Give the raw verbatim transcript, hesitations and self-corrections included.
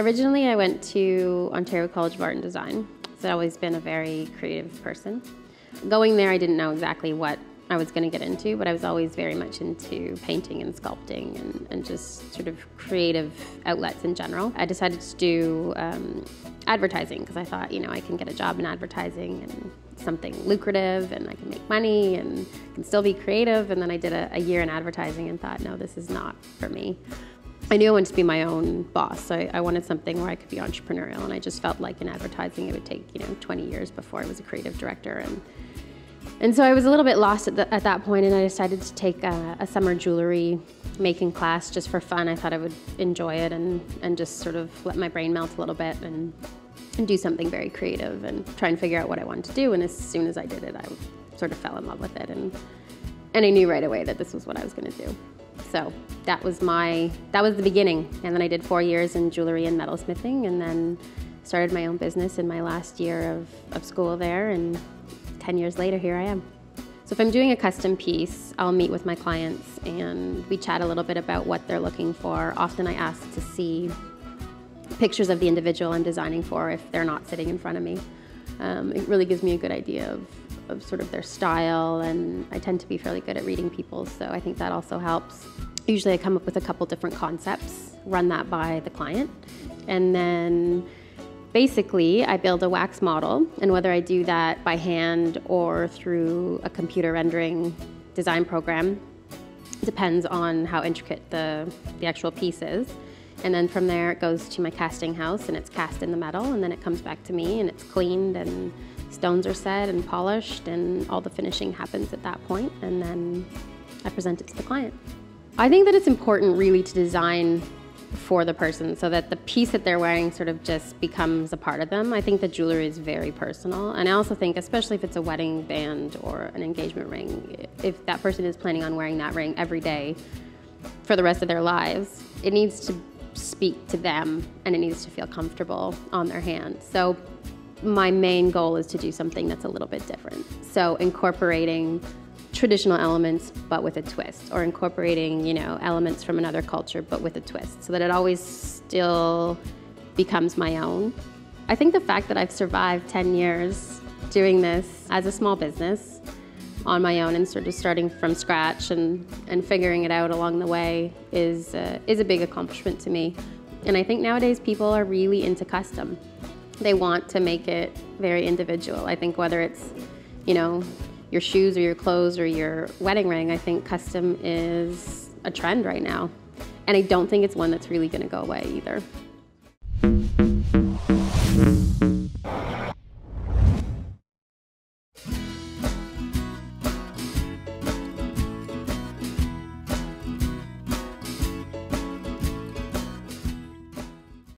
Originally, I went to Ontario College of Art and Design. So I've always been a very creative person. Going there, I didn't know exactly what I was going to get into, but I was always very much into painting and sculpting and, and just sort of creative outlets in general. I decided to do um, advertising because I thought, you know, I can get a job in advertising and something lucrative and I can make money and can still be creative. And then I did a, a year in advertising and thought, no, this is not for me. I knew I wanted to be my own boss, so I, I wanted something where I could be entrepreneurial, and I just felt like in advertising it would take, you know, twenty years before I was a creative director. And And so I was a little bit lost at, the, at that point, and I decided to take a, a summer jewelry making class just for fun. I thought I would enjoy it and, and just sort of let my brain melt a little bit and, and do something very creative and try and figure out what I wanted to do. And as soon as I did it, I sort of fell in love with it, and, and I knew right away that this was what I was going to do. So that was my, that was the beginning. And then I did four years in jewelry and metalsmithing, and then started my own business in my last year of, of school there. And ten years later, here I am. So if I'm doing a custom piece, I'll meet with my clients and we chat a little bit about what they're looking for. Often I ask to see pictures of the individual I'm designing for if they're not sitting in front of me. Um, it really gives me a good idea of, of sort of their style, and I tend to be fairly good at reading people, so I think that also helps. Usually I come up with a couple different concepts, run that by the client, and then basically, I build a wax model, and whether I do that by hand or through a computer rendering design program depends on how intricate the, the actual piece is. And then from there it goes to my casting house, and it's cast in the metal, and then it comes back to me and it's cleaned and stones are set and polished, and all the finishing happens at that point, and then I present it to the client. I think that it's important really to design for the person so that the piece that they're wearing sort of just becomes a part of them. I think the jewelry is very personal, and I also think, especially if it's a wedding band or an engagement ring, if that person is planning on wearing that ring every day for the rest of their lives, it needs to speak to them and it needs to feel comfortable on their hand. So my main goal is to do something that's a little bit different. So incorporating traditional elements but with a twist, or incorporating, you know, elements from another culture but with a twist, so that it always still becomes my own. I think the fact that I've survived ten years doing this as a small business on my own and sort of starting from scratch and, and figuring it out along the way is, uh, is a big accomplishment to me. And I think nowadays people are really into custom. They want to make it very individual. I think whether it's, you know, your shoes or your clothes or your wedding ring, I think custom is a trend right now. And I don't think it's one that's really gonna go away either.